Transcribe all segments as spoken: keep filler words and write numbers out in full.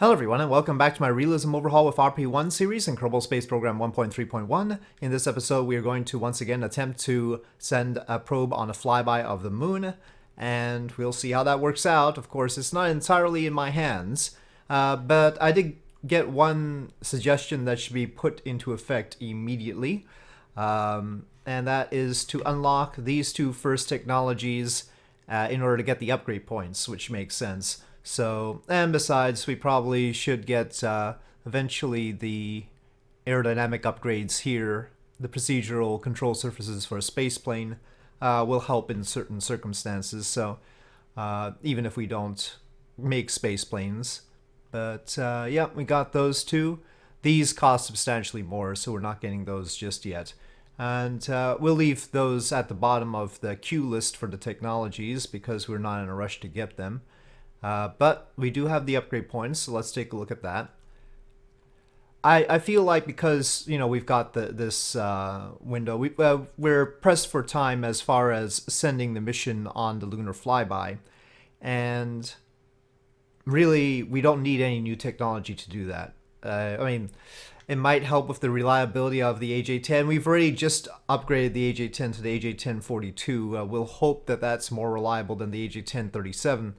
Hello everyone, and welcome back to my Realism Overhaul with R P one series in Kerbal Space Program one point three point one. In this episode, we are going to once again attempt to send a probe on a flyby of the moon, and we'll see how that works out. Of course, it's not entirely in my hands, uh, but I did get one suggestion that should be put into effect immediately, um, and that is to unlock these two first technologies uh, in order to get the upgrade points, which makes sense. So, and besides, we probably should get uh, eventually the aerodynamic upgrades here. The procedural control surfaces for a space plane uh, will help in certain circumstances, so uh, even if we don't make space planes. But uh, yeah, we got those two. These cost substantially more, so we're not getting those just yet. And uh, we'll leave those at the bottom of the queue list for the technologies because we're not in a rush to get them. Uh, but we do have the upgrade points, so let's take a look at that. I, I feel like because, you know, we've got the, this uh, window, we, uh, we're pressed for time as far as sending the mission on the lunar flyby. And really, we don't need any new technology to do that. Uh, I mean, it might help with the reliability of the A J ten. We've already just upgraded the A J ten to the A J ten forty-two. Uh, we'll hope that that's more reliable than the A J ten thirty-seven.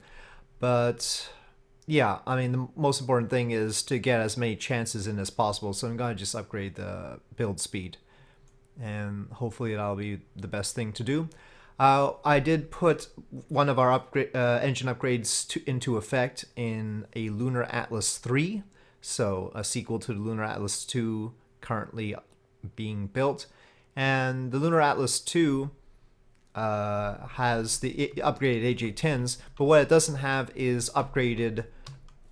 But yeah, I mean, the most important thing is to get as many chances in as possible. So I'm going to just upgrade the build speed, and hopefully that'll be the best thing to do. Uh, I did put one of our upgrade, uh, engine upgrades to, into effect in a Lunar Atlas three. So a sequel to the Lunar Atlas two currently being built. And the Lunar Atlas two Uh, has the upgraded A J tens, but what it doesn't have is upgraded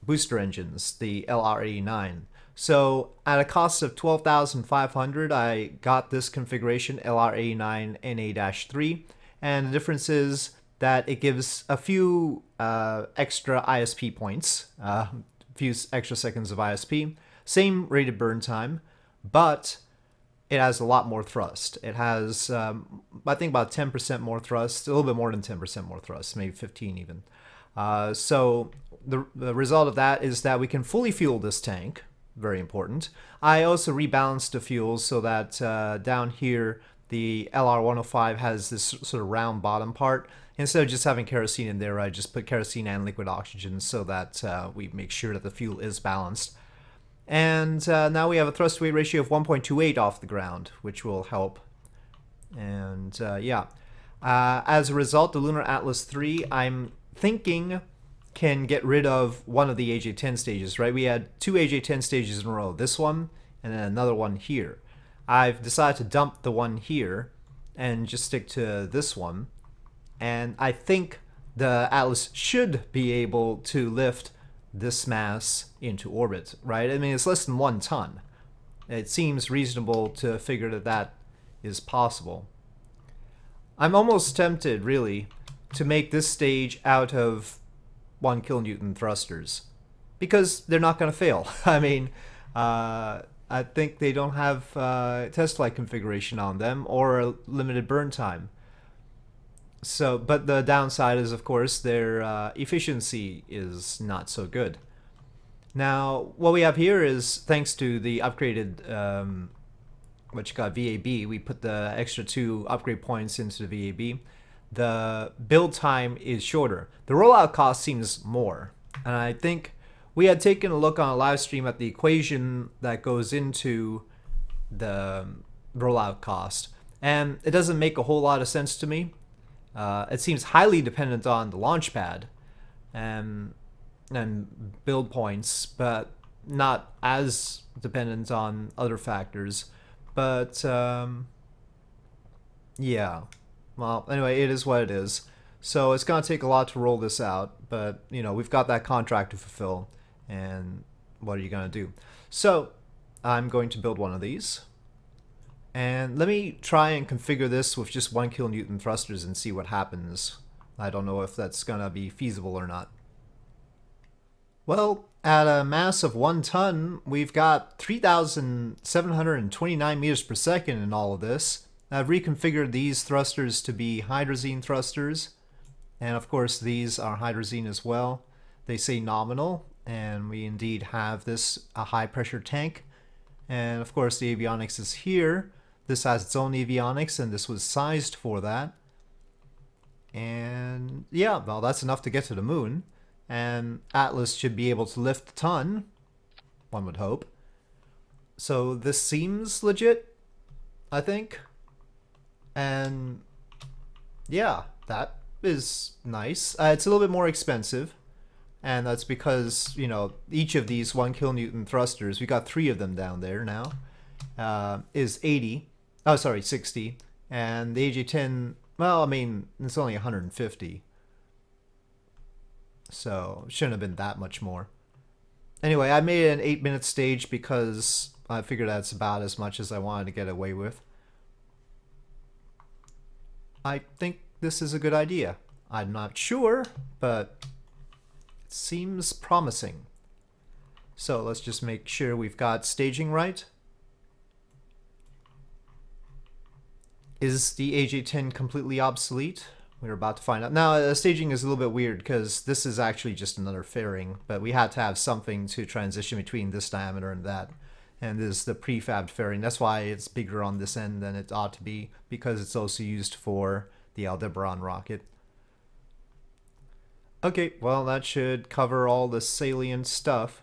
booster engines, the L R eighty-nine. So at a cost of twelve thousand five hundred dollars, I got this configuration, L R eighty-nine N A dash three, and the difference is that it gives a few uh, extra I S P points, uh, a few extra seconds of I S P, same rated burn time, but it has a lot more thrust. It has, um, I think, about ten percent more thrust, a little bit more than ten percent more thrust, maybe fifteen even. Uh, so the, the result of that is that we can fully fuel this tank, very important. I also rebalanced the fuels so that uh, down here, the L R one oh five has this sort of round bottom part. Instead of just having kerosene in there, I just put kerosene and liquid oxygen so that uh, we make sure that the fuel is balanced. And uh, now we have a thrust weight ratio of one point two eight off the ground, which will help. And uh, yeah, uh, as a result, the Lunar Atlas three, I'm thinking, can get rid of one of the A J ten stages, right? We had two A J ten stages in a row, this one and then another one here. I've decided to dump the one here and just stick to this one. And I think the Atlas should be able to lift this mass into orbit, right? I mean, it's less than one ton. It seems reasonable to figure that that is possible. I'm almost tempted, really, to make this stage out of one kilonewton thrusters, because they're not going to fail. I mean, uh, I think they don't have uh, test flight configuration on them or a limited burn time. So, but the downside is, of course, their uh, efficiency is not so good. Now, what we have here is, thanks to the upgraded, um, what you got, V A B, we put the extra two upgrade points into the V A B. The build time is shorter. The rollout cost seems more. And I think we had taken a look on a live stream at the equation that goes into the rollout cost. And it doesn't make a whole lot of sense to me. Uh, it seems highly dependent on the launch pad and, and build points, but not as dependent on other factors. But, um, yeah. Well, anyway, it is what it is. So it's going to take a lot to roll this out, but, you know, we've got that contract to fulfill, and what are you going to do? So I'm going to build one of these. And let me try and configure this with just one kilonewton thrusters and see what happens. I don't know if that's going to be feasible or not. Well, at a mass of one ton, we've got three thousand seven hundred twenty-nine meters per second in all of this. I've reconfigured these thrusters to be hydrazine thrusters. And of course, these are hydrazine as well. They say nominal. and we indeed have this a high pressure tank, and of course the avionics is here. This has its own avionics and this was sized for that. And yeah, well, that's enough to get to the moon, and Atlas should be able to lift a ton, one would hope. So this seems legit, I think. And yeah, that is nice. Uh, it's a little bit more expensive, and that's because, you know, each of these one kilonewton thrusters, we got three of them down there now, uh, is eighty. Oh, sorry, sixty. And the A J ten, well, I mean, it's only one hundred fifty. So it shouldn't have been that much more. Anyway, I made an eight minute stage because I figured that's about as much as I wanted to get away with. I think this is a good idea. I'm not sure, but it seems promising. So let's just make sure we've got staging right. Is the A J ten completely obsolete? We're about to find out. Now, uh, staging is a little bit weird because this is actually just another fairing, but we had to have something to transition between this diameter and that. And this is the prefab fairing. That's why it's bigger on this end than it ought to be, because it's also used for the Aldebaran rocket. Okay, well, that should cover all the salient stuff.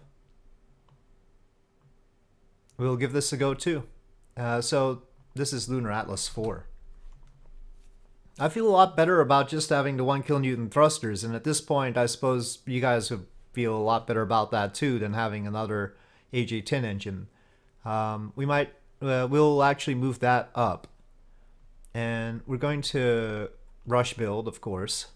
We'll give this a go too. Uh, so this is Lunar Atlas four. I feel a lot better about just having the one kilonewton thrusters, and at this point I suppose you guys would feel a lot better about that too than having another A J ten engine. Um, we might, uh, we'll actually move that up. And we're going to rush build, of course.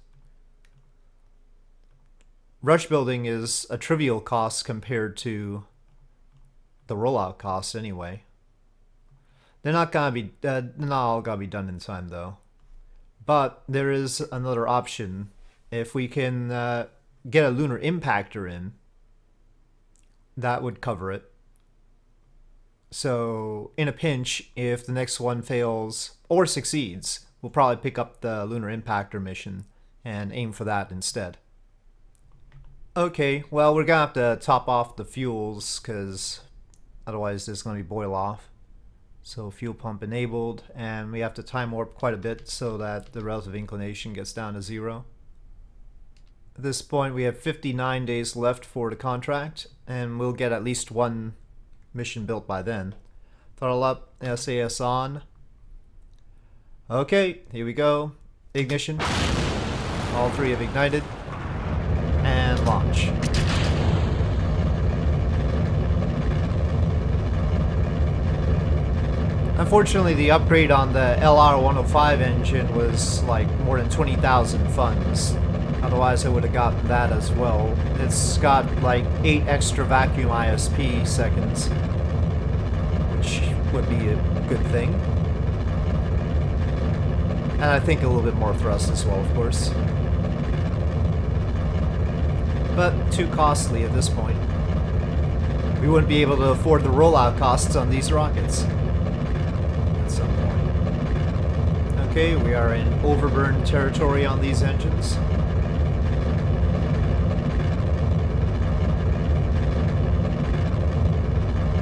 Rush building is a trivial cost compared to the rollout cost anyway. They're not gonna be, uh, they're not all gonna be done in time though. But there is another option. If we can uh, get a lunar impactor in, that would cover it. So in a pinch, if the next one fails or succeeds, we'll probably pick up the lunar impactor mission and aim for that instead. Okay, well, we're gonna have to top off the fuels because otherwise there's gonna be boil off. So fuel pump enabled, and we have to time warp quite a bit so that the relative inclination gets down to zero. At this point we have fifty-nine days left for the contract, and we'll get at least one mission built by then. Throttle up, S A S on. Okay, here we go. Ignition. All three have ignited. And launch. Unfortunately, the upgrade on the L R one oh five engine was like more than twenty thousand funds. Otherwise, I would have gotten that as well. It's got like eight extra vacuum I S P seconds, which would be a good thing. And I think a little bit more thrust as well, of course. But too costly at this point. We wouldn't be able to afford the rollout costs on these rockets. Some point. Okay, we are in overburn territory on these engines.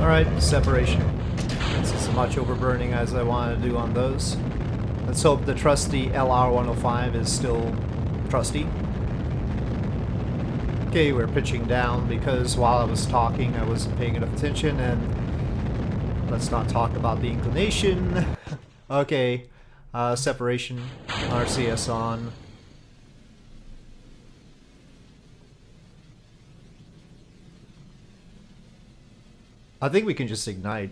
Alright, separation. That's as much overburning as I wanted to do on those. Let's hope the trusty L R one oh five is still trusty. Okay, we're pitching down because while I was talking I wasn't paying enough attention, and let's not talk about the inclination. Okay, uh, separation, R C S on. I think we can just ignite.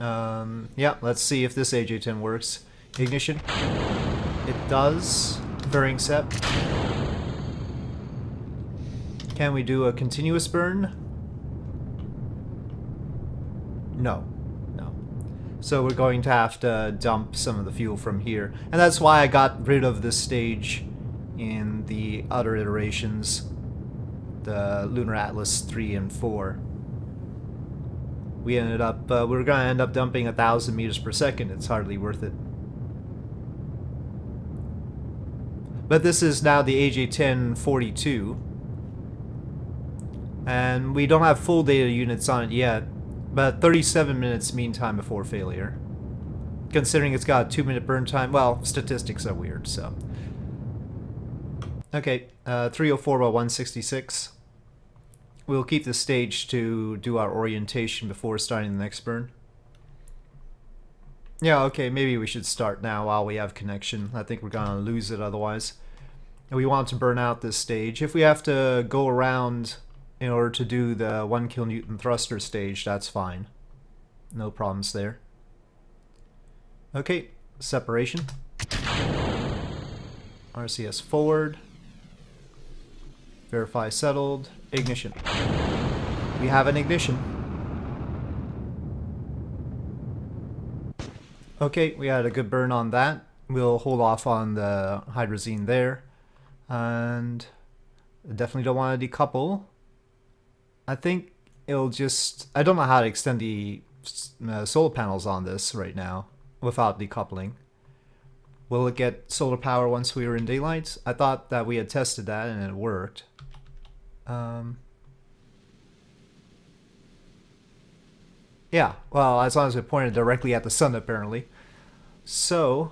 Um, yeah, let's see if this A J ten works. Ignition. It does. Fairing set. Can we do a continuous burn? No, no. So we're going to have to dump some of the fuel from here. And that's why I got rid of this stage in the other iterations, the Lunar Atlas three and four. We ended up, uh, we're going to end up dumping a thousand meters per second. It's hardly worth it. But this is now the A J ten forty-two. and we don't have full data units on it yet, but thirty-seven minutes mean time before failure. Considering it's got a two minute burn time, well, statistics are weird, so. Okay, uh, three oh four by one sixty-six. We'll keep the stage to do our orientation before starting the next burn. Yeah, okay, maybe we should start now while we have connection. I think we're gonna lose it otherwise. And we want to burn out this stage. If we have to go around in order to do the one kilonewton thruster stage, that's fine. No problems there. Okay, separation. R C S forward. Verify settled. Ignition. We have an ignition. Okay, we had a good burn on that. We'll hold off on the hydrazine there. And definitely don't want to decouple. I think it'll just... I don't know how to extend the uh, solar panels on this right now without decoupling. Will it get solar power once we were in daylight? I thought that we had tested that and it worked. Um, yeah, well, as long as we pointed directly at the sun, apparently. So,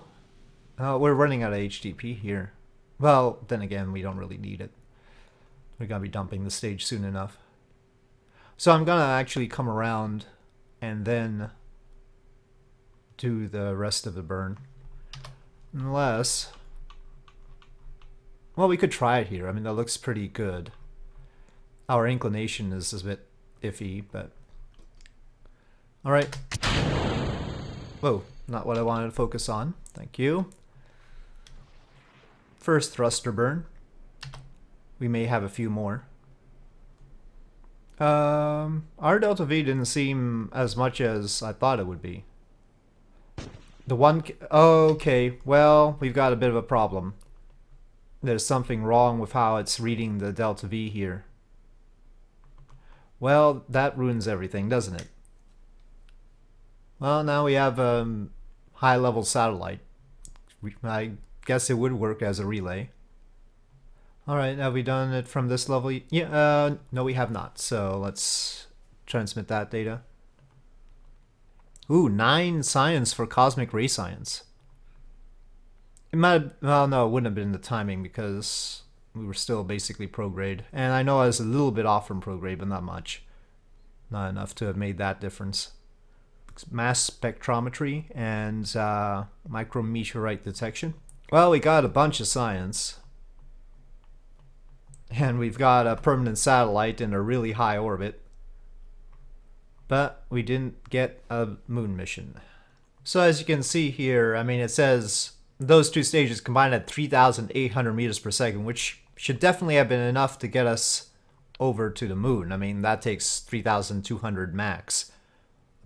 uh, we're running out of H D P here. Well, then again, we don't really need it. We're going to be dumping the stage soon enough. So I'm going to actually come around and then do the rest of the burn. Unless... Well, we could try it here. I mean, that looks pretty good. Our inclination is a bit iffy, but... Alright. Whoa, not what I wanted to focus on. Thank you. First thruster burn. We may have a few more. Um, our Delta V didn't seem as much as I thought it would be. The one... Okay, well, we've got a bit of a problem. There's something wrong with how it's reading the Delta V here. Well, that ruins everything, doesn't it? Well, now we have a um, high-level satellite. I guess it would work as a relay. Alright, have we done it from this level? Yeah, uh, no, we have not. So let's transmit that data. Ooh, nine science for cosmic ray science. It might have, well, no, it wouldn't have been the timing because we were still basically prograde. And I know I was a little bit off from prograde, but not much. Not enough to have made that difference. Mass spectrometry and uh, micrometeorite detection. Well, we got a bunch of science. And we've got a permanent satellite in a really high orbit. But we didn't get a moon mission. So as you can see here, I mean, it says those two stages combined at three thousand eight hundred meters per second, which should definitely have been enough to get us over to the moon. I mean, that takes three thousand two hundred max.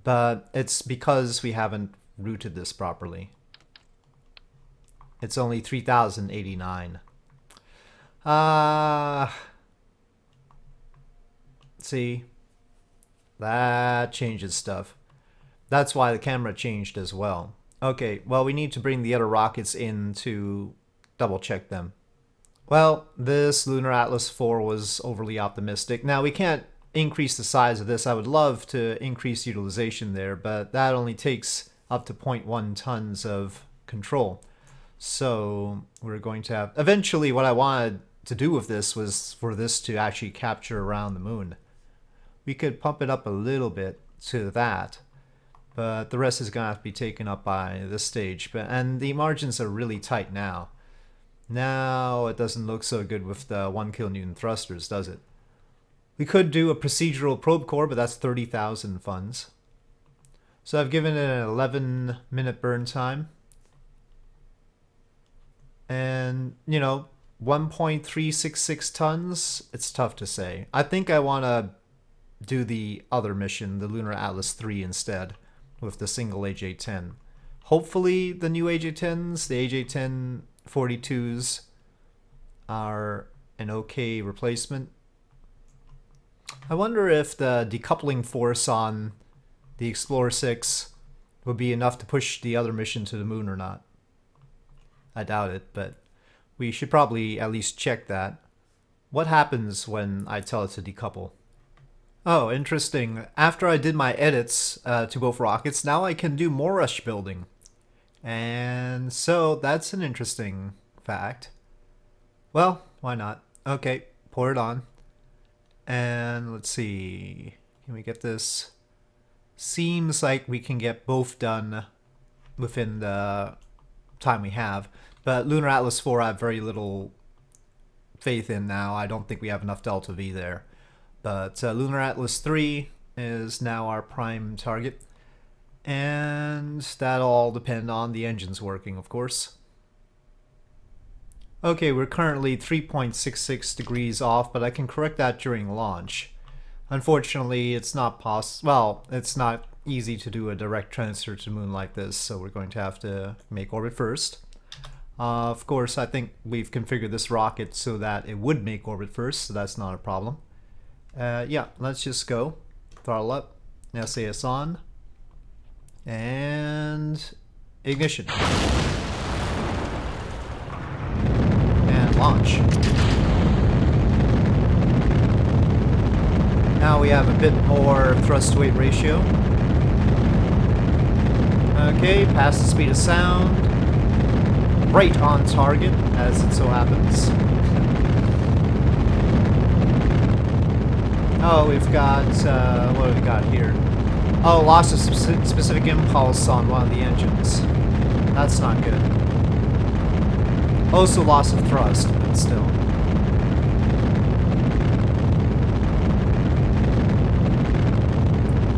But it's because we haven't routed this properly. It's only three thousand eighty-nine. Ah. Uh, see? That changes stuff. That's why the camera changed as well. Okay, well, we need to bring the other rockets in to double check them. Well, this Lunar Atlas four was overly optimistic. Now, we can't increase the size of this. I would love to increase utilization there, but that only takes up to zero point one tons of control. So we're going to have... Eventually, what I wanted to do with this was for this to actually capture around the moon. We could pump it up a little bit to that, but the rest is going to have to be taken up by this stage. But and the margins are really tight now. Now it doesn't look so good with the one kilonewton thrusters, does it? We could do a procedural probe core, but that's thirty thousand funds. So I've given it an eleven minute burn time. And, you know, one point three six six tons, it's tough to say. I think I want to do the other mission, the Lunar Atlas three, instead with the single A J ten. Hopefully the new A J tens, the A J ten forty-twos, are an okay replacement. I wonder if the decoupling force on the Explorer six would be enough to push the other mission to the moon or not. I doubt it, but we should probably at least check that. What happens when I tell it to decouple? Oh, interesting. After I did my edits uh, to both rockets, now I can do more rush building. And so that's an interesting fact. Well, why not? Okay, pour it on. And let's see, can we get this? Seems like we can get both done within the time we have. But Lunar Atlas four I have very little faith in now. I don't think we have enough Delta V there. But uh, Lunar Atlas three is now our prime target. And that'll all depend on the engines working, of course. Okay, we're currently three point six six degrees off, but I can correct that during launch. Unfortunately, it's not poss- well, it's not easy to do a direct transfer to the moon like this, so we're going to have to make orbit first. Uh, of course, I think we've configured this rocket so that it would make orbit first, so that's not a problem. Uh, yeah, let's just go. Throttle up, S A S on, and ignition. Launch. Now we have a bit more thrust to weight ratio. Okay, past the speed of sound. Right on target, as it so happens. Oh, we've got, uh, what have we got here? Oh, loss of spe- specific impulse on one of the engines. That's not good. Also loss of thrust, but still.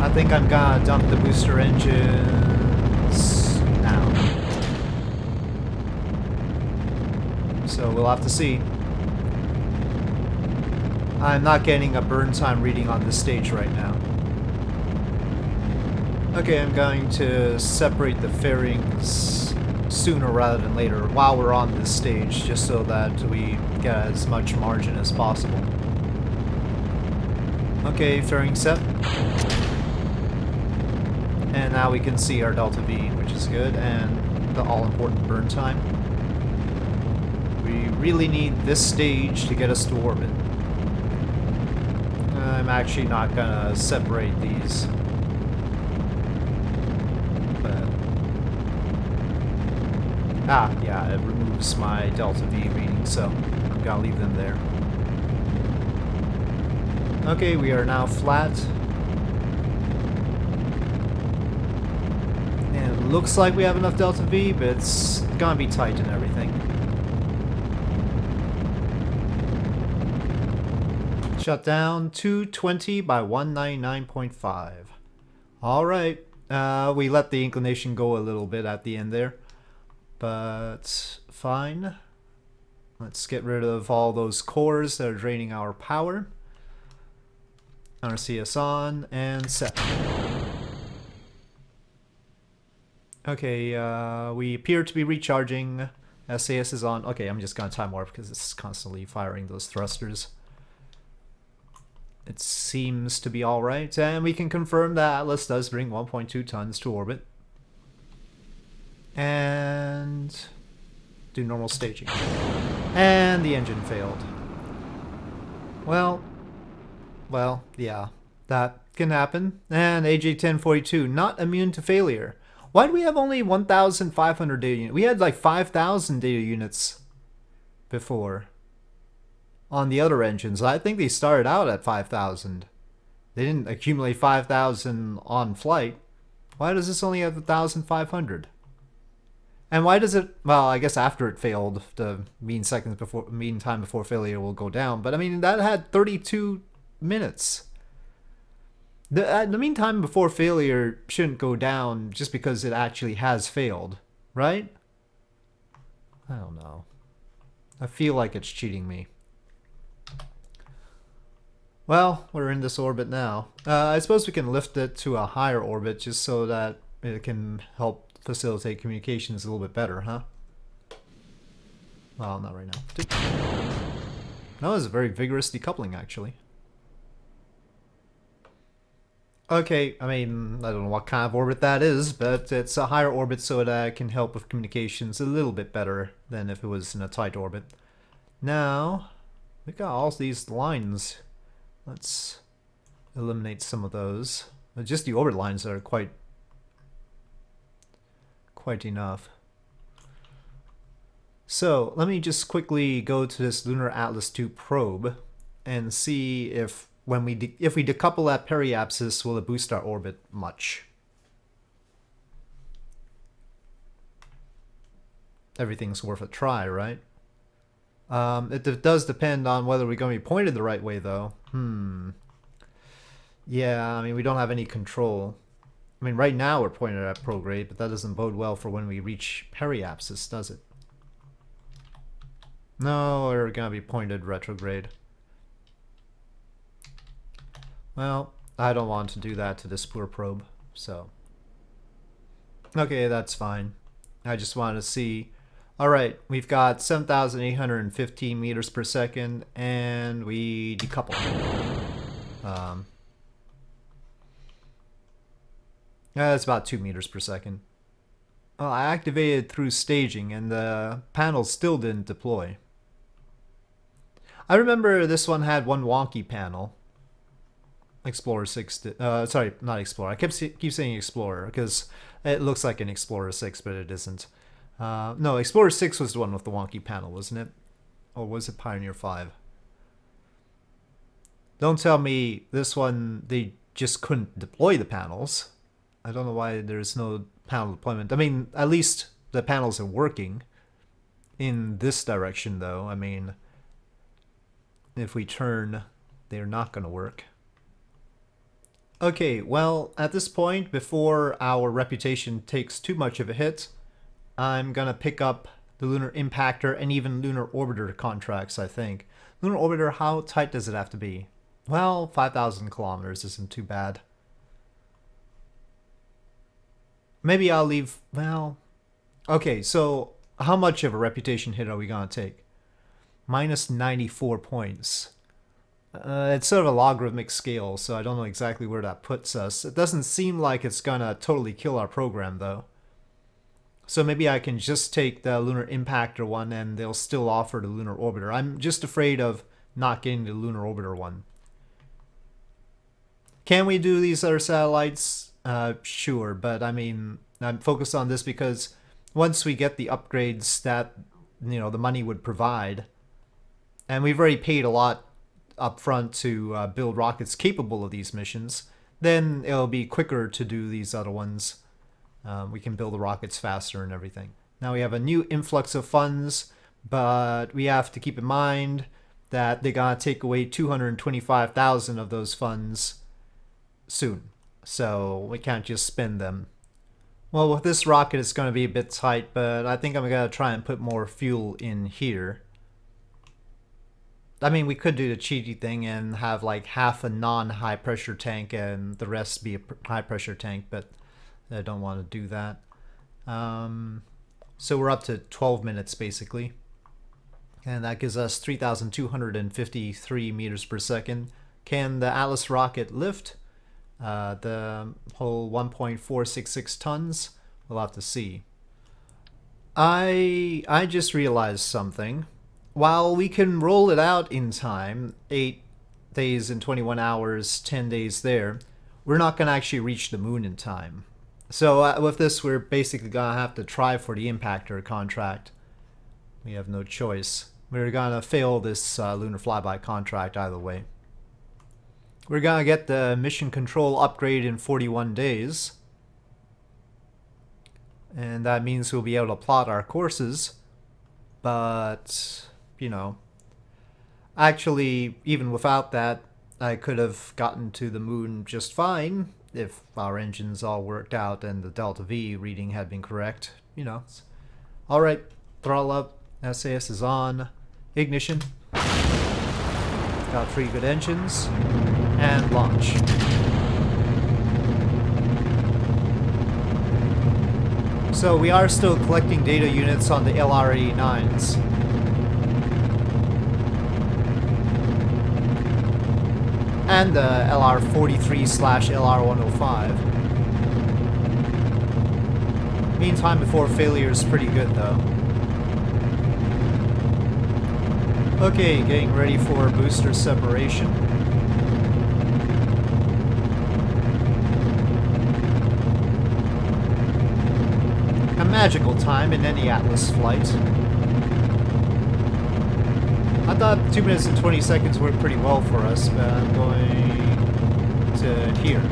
I think I'm gonna dump the booster engines now. So we'll have to see. I'm not getting a burn time reading on this stage right now. Okay, I'm going to separate the fairings sooner rather than later while we're on this stage, just so that we get as much margin as possible. Okay, fairing set. And now we can see our Delta V, which is good, and the all-important burn time. We really need this stage to get us to orbit. I'm actually not gonna separate these. Ah, yeah, it removes my Delta V reading, so I'm gonna leave them there. Okay, we are now flat. And it looks like we have enough Delta V, but it's gonna be tight and everything. Shut down two twenty by one ninety-nine point five. Alright, uh, we let the inclination go a little bit at the end there. But fine. Let's get rid of all those cores that are draining our power. R C S on and set. Okay, uh, we appear to be recharging. S A S is on. Okay, I'm just gonna time warp because it's constantly firing those thrusters. It seems to be alright, and we can confirm that Atlas does bring one point two tons to orbit. And do normal staging. And the engine failed. Well, well, yeah, that can happen. And A J ten forty-two, not immune to failure. Why do we have only one thousand five hundred data units? We had like five thousand data units before on the other engines. I think they started out at five thousand. They didn't accumulate five thousand on flight. Why does this only have one thousand five hundred? And why does it? Well, I guess after it failed, the mean seconds before, mean time before failure will go down. But I mean, that had thirty-two minutes. The, uh, the mean time before failure shouldn't go down just because it actually has failed, right? I don't know. I feel like it's cheating me. Well, we're in this orbit now. Uh, I suppose we can lift it to a higher orbit just so that it can help facilitate communications a little bit better, huh? Well, not right now. That was a very vigorous decoupling, actually. Okay, I mean, I don't know what kind of orbit that is, but it's a higher orbit so that it can help with communications a little bit better than if it was in a tight orbit. Now, we've got all these lines. Let's eliminate some of those. Just the orbit lines are quite quite enough. So let me just quickly go to this Lunar Atlas two probe and see if when we de if we decouple at periapsis, will it boost our orbit much? Everything's worth a try, right? Um, it, it does depend on whether we're going to be pointed the right way, though. Hmm. Yeah, I mean, we don't have any control. I mean, right now we're pointed at prograde, but that doesn't bode well for when we reach periapsis, does it? No, we're going to be pointed retrograde. Well, I don't want to do that to this poor probe, so... Okay, that's fine. I just wanted to see... Alright, we've got seven thousand eight hundred fifteen meters per second, and we decouple. Um, yeah, that's about two meters per second. Well, I activated through staging, and the panel still didn't deploy. I remember this one had one wonky panel. Explorer six, did, uh, sorry, not Explorer. I kept keep saying Explorer, because it looks like an Explorer six, but it isn't. Uh, no, Explorer six was the one with the wonky panel, wasn't it? Or was it Pioneer five? Don't tell me this one, they just couldn't deploy the panels. I don't know why there's no panel deployment. I mean, at least the panels are working in this direction, though. I mean, if we turn, they're not going to work. Okay, well, at this point, before our reputation takes too much of a hit, I'm going to pick up the Lunar Impactor and even Lunar Orbiter contracts, I think. Lunar Orbiter, how tight does it have to be? Well, five thousand kilometers isn't too bad. Maybe I'll leave... Well... Okay, so how much of a reputation hit are we going to take? minus ninety-four points. Uh, it's sort of a logarithmic scale, so I don't know exactly where that puts us. It doesn't seem like it's going to totally kill our program, though. So maybe I can just take the Lunar Impactor one and they'll still offer the Lunar Orbiter. I'm just afraid of not getting the Lunar Orbiter one. Can we do these other satellites? Uh, sure, but I mean, I'm focused on this because once we get the upgrades that, you know, the money would provide, and we've already paid a lot up front to uh, build rockets capable of these missions, then it'll be quicker to do these other ones. Um, we can build the rockets faster and everything. Now we have a new influx of funds, but we have to keep in mind that they're going to take away two hundred twenty-five thousand of those funds soon. So we can't just spend them. Well, with this rocket, it's going to be a bit tight, but I think I'm going to try and put more fuel in here. I mean, we could do the cheaty thing and have like half a non-high pressure tank and the rest be a high pressure tank, but... I don't want to do that. Um, so we're up to twelve minutes basically. And that gives us three thousand two hundred fifty-three meters per second. Can the Atlas rocket lift uh, the whole one point four six six tons? We'll have to see. I, I just realized something. While we can roll it out in time, eight days and twenty-one hours, ten days there, we're not going to actually reach the moon in time. So uh, with this, we're basically going to have to try for the impactor contract. We have no choice. We're going to fail this uh, lunar flyby contract either way. We're going to get the mission control upgrade in forty-one days. And that means we'll be able to plot our courses. But, you know, actually, even without that, I could have gotten to the moon just fine. If our engines all worked out and the delta V reading had been correct, you know. All right, throttle up. S A S is on. Ignition. Got three good engines. And launch. So we are still collecting data units on the L R E nines. And the L R forty-three slash L R one oh five. Meantime before failure is pretty good though. Okay, getting ready for booster separation. a magical time in any Atlas flight. I thought two minutes and twenty seconds worked pretty well for us, but I'm going to here.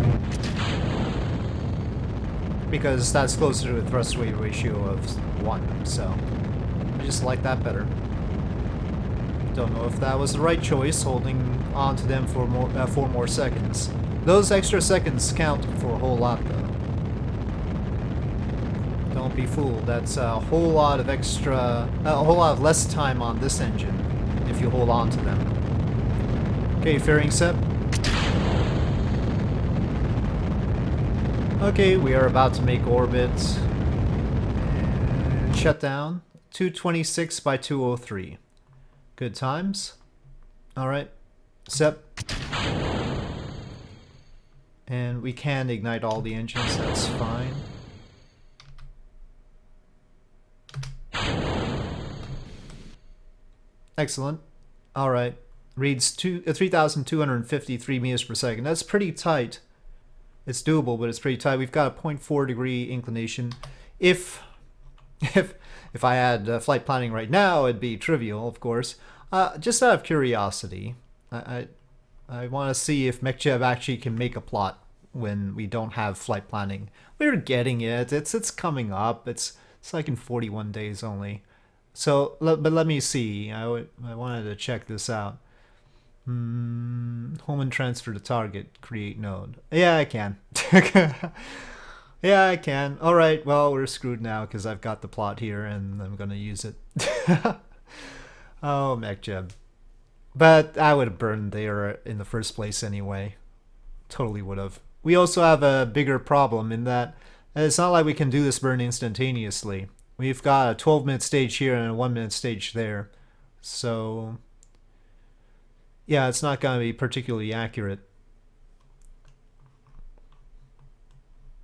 Because that's closer to a thrust-weight ratio of one, so I just like that better. Don't know if that was the right choice, holding on to them for more, uh, four more seconds. Those extra seconds count for a whole lot, though. Don't be fooled. That's a whole lot of extra, uh, a whole lot of less time on this engine if you hold on to them. Okay, fairing set. Okay, we are about to make orbit. And shut down. two twenty-six by two oh three. Good times. Alright. Set. And we can ignite all the engines, that's fine. Excellent. Alright. Reads two, uh, three thousand two hundred fifty-three meters per second. That's pretty tight. It's doable, but it's pretty tight. We've got a zero point four degree inclination. If if if I had uh, flight planning right now, it'd be trivial, of course. Uh, just out of curiosity, I I, I want to see if MechJeb actually can make a plot when we don't have flight planning. We're getting it. It's it's coming up. It's it's like in forty-one days only. So, but let me see. I would, I wanted to check this out. Mm, home and transfer to target, create node. Yeah, I can. Yeah, I can. Alright, well, we're screwed now because I've got the plot here and I'm going to use it. Oh, MechJeb. But I would have burned there in the first place anyway. Totally would have. We also have a bigger problem in that it's not like we can do this burn instantaneously. We've got a twelve minute stage here and a one minute stage there. So... yeah, it's not going to be particularly accurate.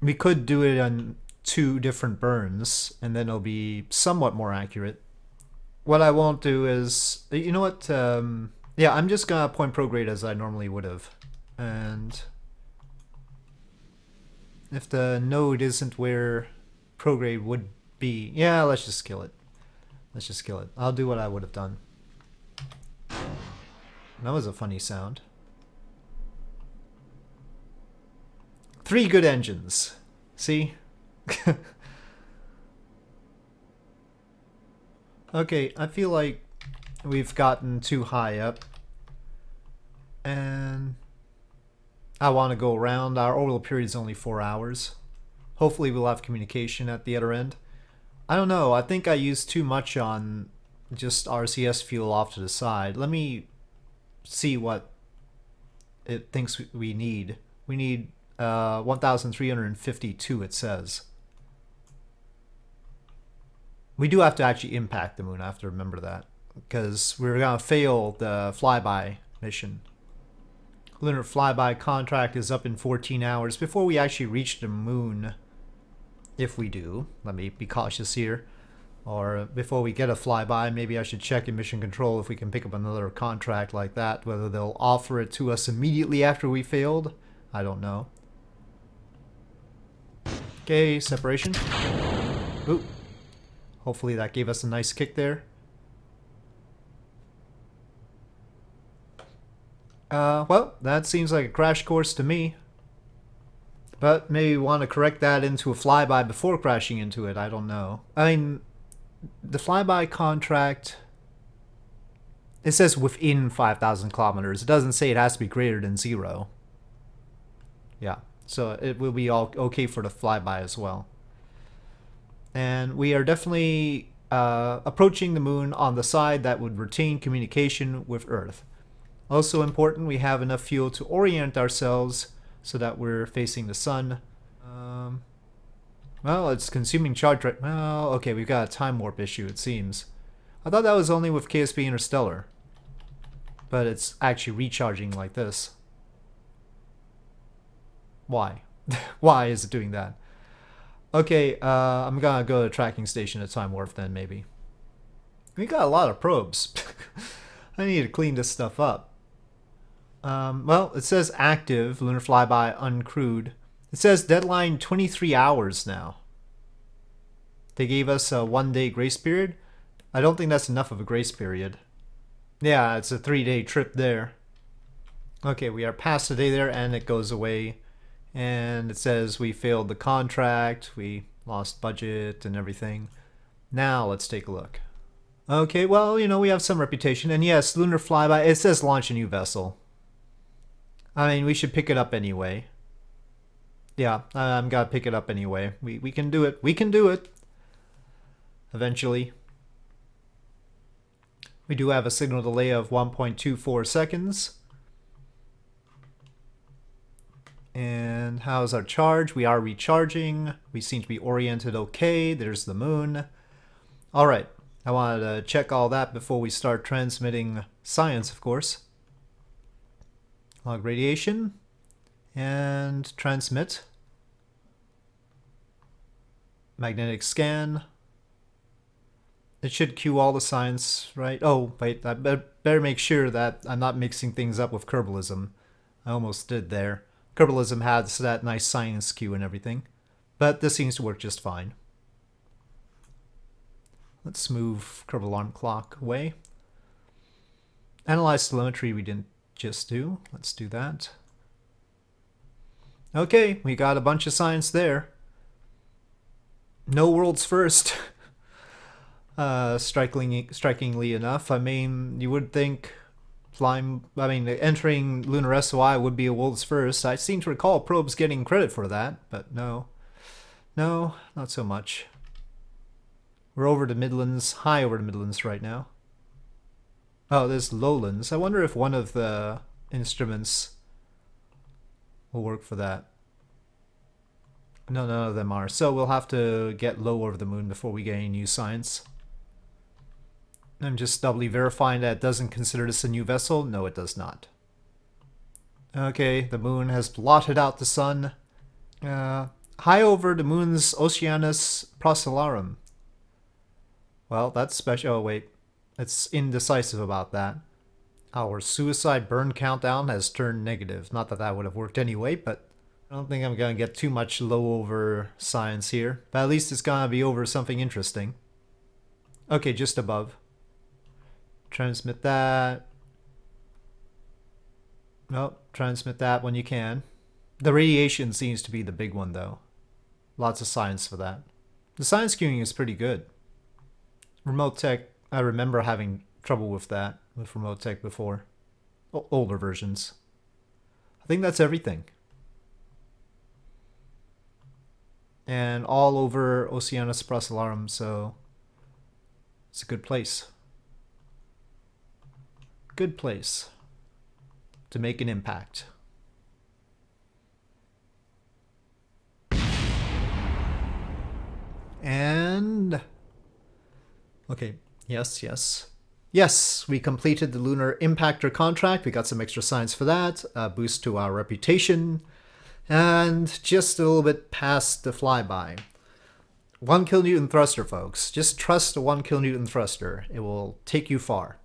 We could do it on two different burns, and then it'll be somewhat more accurate. What I won't do is... you know what? Um, yeah, I'm just going to point prograde as I normally would have. And if the node isn't where prograde would be... yeah, let's just kill it. Let's just kill it. I'll do what I would have done. That was a funny sound. Three good engines. See? Okay, I feel like we've gotten too high up. And I want to go around. Our orbital period is only four hours. Hopefully we'll have communication at the other end. I don't know. I think I used too much on just R C S fuel off to the side. Let me... see what it thinks we need. We need uh, one thousand three hundred fifty-two, it says. We do have to actually impact the moon, I have to remember that, because we're going to fail the flyby mission. Lunar flyby contract is up in fourteen hours before we actually reach the moon, if we do. Let me be cautious here. Or before we get a flyby, maybe I should check in Mission Control if we can pick up another contract like that, whether they'll offer it to us immediately after we failed. I don't know. Okay, separation. Ooh. Hopefully that gave us a nice kick there. Uh, well, that seems like a crash course to me. But maybe we want to correct that into a flyby before crashing into it, I don't know. I mean, the flyby contract, it says within five thousand kilometers. It doesn't say it has to be greater than zero. Yeah, so it will be all okay for the flyby as well. And we are definitely uh, approaching the moon on the side that would retain communication with Earth. Also important, we have enough fuel to orient ourselves so that we're facing the sun. Um, well, it's consuming charge right now. Well, okay, we've got a time warp issue, it seems. I thought that was only with K S P Interstellar. But it's actually recharging like this. Why? Why is it doing that? Okay, uh, I'm gonna go to the tracking station at time warp then, maybe. We got a lot of probes. I need to clean this stuff up. Um, well, it says active, lunar flyby uncrewed. It says deadline twenty-three hours now. They gave us a one day grace period. I don't think that's enough of a grace period. Yeah, it's a three day trip there. Okay, we are past the day there and it goes away. And it says we failed the contract, we lost budget and everything. Now let's take a look. Okay, well, you know, we have some reputation. And yes, lunar flyby, it says launch a new vessel. I mean, we should pick it up anyway. Yeah, I'm gonna pick it up anyway. We, we can do it. We can do it. Eventually. We do have a signal delay of one point two four seconds. And how's our charge? We are recharging. We seem to be oriented okay. There's the moon. All right. I wanted to check all that before we start transmitting science, of course. Log radiation. And transmit. Magnetic scan. It should cue all the science, right? Oh, wait. I better make sure that I'm not mixing things up with Kerbalism. I almost did there. Kerbalism has that nice science cue and everything, but this seems to work just fine. Let's move Kerbal Alarm Clock away. Analyze telemetry we didn't just do. Let's do that. Okay, we got a bunch of science there. No world's first. uh, strikingly, strikingly enough, I mean, you would think... Flying, I mean, entering lunar S O I would be a world's first. I seem to recall probes getting credit for that, but no. No, not so much. We're over to Midlands, high over to Midlands right now. Oh, there's Lowlands. I wonder if one of the instruments will work for that. No, none of them are. So we'll have to get low over the moon before we get any new science. I'm just doubly verifying that it doesn't consider this a new vessel. No, it does not. Okay, the moon has blotted out the sun. Uh, high over the moon's Oceanus Procellarum. Well, that's special. Oh, wait. It's indecisive about that. Our suicide burn countdown has turned negative. Not that that would have worked anyway, but I don't think I'm going to get too much low over science here. But at least it's going to be over something interesting. Okay, just above. Transmit that. Nope, transmit that when you can. The radiation seems to be the big one, though. Lots of science for that. The science queuing is pretty good. Remote Tech, I remember having trouble with that, with Remote Tech before. O- older versions. I think that's everything. And all over Oceanus Procellarum, so it's a good place. Good place to make an impact. And... Okay, yes, yes. Yes, we completed the Lunar Impactor contract. We got some extra science for that. A boost to our reputation. And just a little bit past the flyby. One kilonewton thruster, folks. Just trust the one kilonewton thruster. It will take you far.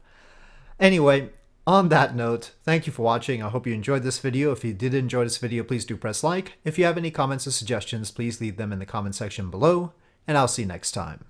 Anyway, on that note, thank you for watching. I hope you enjoyed this video. If you did enjoy this video, please do press like. If you have any comments or suggestions, please leave them in the comment section below, and I'll see you next time.